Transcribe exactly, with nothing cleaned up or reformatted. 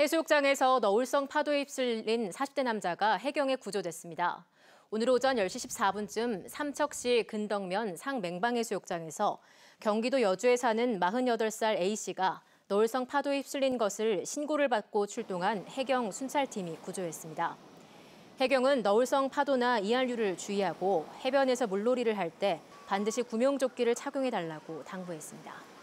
해수욕장에서 너울성 파도에 휩쓸린 사십 대 남자가 해경에 구조됐습니다. 오늘 오전 열 시 십사 분쯤 삼척시 근덕면 상맹방해수욕장에서 경기도 여주에 사는 마흔여덟 살 A씨가 너울성 파도에 휩쓸린 것을 신고를 받고 출동한 해경 순찰팀이 구조했습니다. 해경은 너울성 파도나 이한류를 주의하고 해변에서 물놀이를 할 때 반드시 구명조끼를 착용해달라고 당부했습니다.